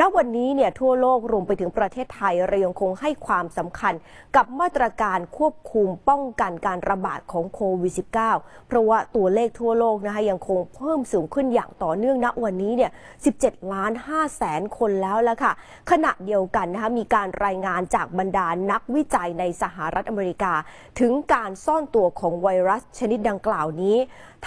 ณวันนี้เนี่ยทั่วโลกรวมไปถึงประเทศไทยเรายังคงให้ความสำคัญกับมาตรการควบคุมป้องกันการระบาดของโควิด -19 เพราะว่าตัวเลขทั่วโลกนะคะยังคงเพิ่มสูงขึ้นอย่างต่อเนื่องณวันนี้เนี่ย 17,500,000 คนแล้วล่ะค่ะขณะเดียวกันนะคะมีการรายงานจากบรรดานักวิจัยในสหรัฐอเมริกาถึงการซ่อนตัวของไวรัสชนิดดังกล่าวนี้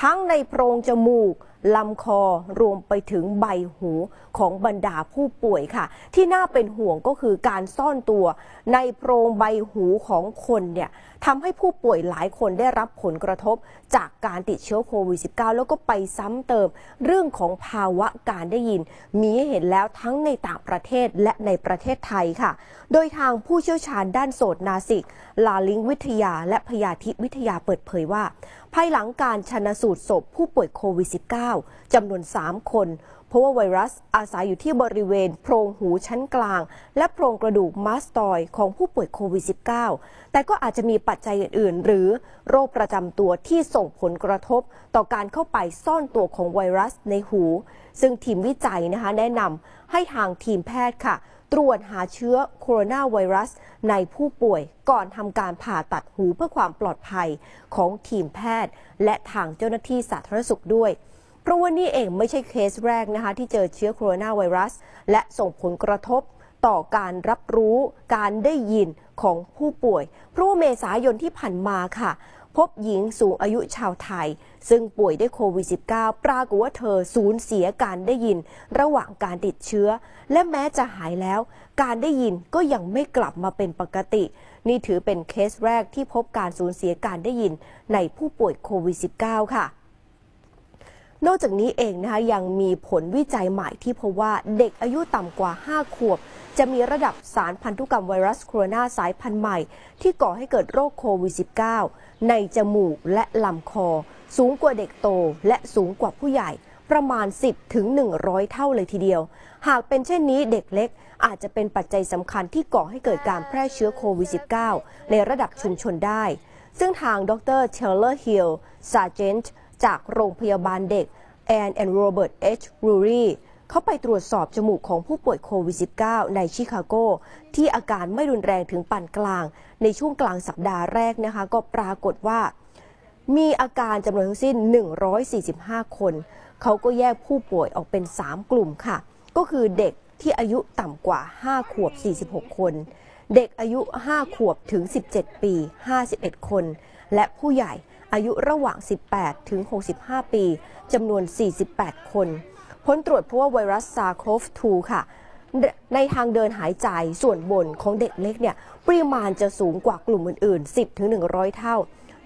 ทั้งในโพรงจมูกลำคอรวมไปถึงใบหูของบรรดาผู้ป่วยค่ะที่น่าเป็นห่วงก็คือการซ่อนตัวในโพรงใบหูของคนเนี่ยทำให้ผู้ป่วยหลายคนได้รับผลกระทบจากการติดเชื้อโควิด -19 แล้วก็ไปซ้ำเติมเรื่องของภาวะการได้ยินมีให้เห็นแล้วทั้งในต่างประเทศและในประเทศไทยค่ะโดยทางผู้เชี่ยวชาญด้านโสตนาสิกลาลิงวิทยาและพยาธิวิทยาเปิดเผยว่าภายหลังการชันสูตรศพผู้ป่วยโควิด -19 จำนวน 3 คนเพราะว่าไวรัสอาศัยอยู่ที่บริเวณโพรงหูชั้นกลางและโพรงกระดูกมาสตอยด์ของผู้ป่วยโควิด -19 แต่ก็อาจจะมีปัจจัยอื่นๆหรือโรคประจำตัวที่ส่งผลกระทบต่อการเข้าไปซ่อนตัวของไวรัสในหูซึ่งทีมวิจัยนะคะแนะนำให้ทางทีมแพทย์ค่ะตรวจหาเชื้อโคโรนาไวรัสในผู้ป่วยก่อนทำการผ่าตัดหูเพื่อความปลอดภัยของทีมแพทย์และทางเจ้าหน้าที่สาธารณสุขด้วยเพราะว่านี่เองไม่ใช่เคสแรกนะคะที่เจอเชื้อโคโรนาไวรัสและส่งผลกระทบต่อการรับรู้การได้ยินของผู้ป่วยเพราะว่าเมษายนที่ผ่านมาค่ะพบหญิงสูงอายุชาวไทยซึ่งป่วยด้วยโควิด -19 ปรากฏว่าเธอสูญเสียการได้ยินระหว่างการติดเชื้อและแม้จะหายแล้วการได้ยินก็ยังไม่กลับมาเป็นปกตินี่ถือเป็นเคสแรกที่พบการสูญเสียการได้ยินในผู้ป่วยโควิด -19 ค่ะนอกจากนี้เองนะคะยังมีผลวิจัยใหม่ที่พบว่าเด็กอายุต่ำกว่า5 ขวบจะมีระดับสารพันธุกรรมไวรัสโคโรนาสายพันธุ์ใหม่ที่ก่อให้เกิดโรคโควิด -19 ในจมูกและลำคอสูงกว่าเด็กโตและสูงกว่าผู้ใหญ่ประมาณ 10 ถึง 100 เท่าเลยทีเดียวหากเป็นเช่นนี้เด็กเล็กอาจจะเป็นปัจจัยสำคัญที่ก่อให้เกิดการแพร่เชื้อโควิด -19 ในระดับชุมชนได้ซึ่งทางดร.เทลเลอร์ฮิลซาเจนต์จากโรงพยาบาลเด็ก Anne and Robert H. Rury เขาไปตรวจสอบจมูกของผู้ป่วยโควิด -19 ในชิคาโกที่อาการไม่รุนแรงถึงปานกลางในช่วงกลางสัปดาห์แรกนะคะก็ปรากฏว่ามีอาการจำนวนทั้งสิ้น145 คนเขาก็แยกผู้ป่วยออกเป็น3 กลุ่มค่ะก็คือเด็กที่อายุต่ำกว่า5 ขวบ 46 คนเด็กอายุ5 ขวบถึง17 ปี 51 คนและผู้ใหญ่อายุระหว่าง 18 ถึง 65 ปีจำนวน 48 คนผลตรวจพบว่าไวรัสซาร์โคฟ2ค่ะในทางเดินหายใจส่วนบนของเด็กเล็กเนี่ยปริมาณจะสูงกว่ากลุ่มอื่นๆ 10 ถึง 100 เท่า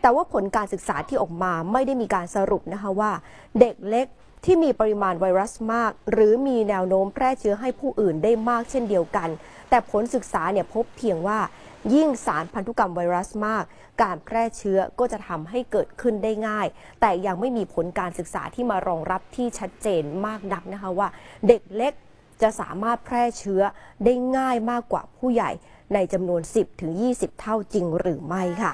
แต่ว่าผลการศึกษาที่ออกมาไม่ได้มีการสรุปนะคะว่าเด็กเล็กที่มีปริมาณไวรัสมากหรือมีแนวโน้มแพร่เชื้อให้ผู้อื่นได้มากเช่นเดียวกันแต่ผลศึกษาเนี่ยพบเพียงว่ายิ่งสารพันธุกรรมไวรัสมากการแพร่เชื้อก็จะทำให้เกิดขึ้นได้ง่ายแต่ยังไม่มีผลการศึกษาที่มารองรับที่ชัดเจนมากนักนะคะว่าเด็กเล็กจะสามารถแพร่เชื้อได้ง่ายมากกว่าผู้ใหญ่ในจำนวน 10 ถึง 20 เท่าจริงหรือไม่ค่ะ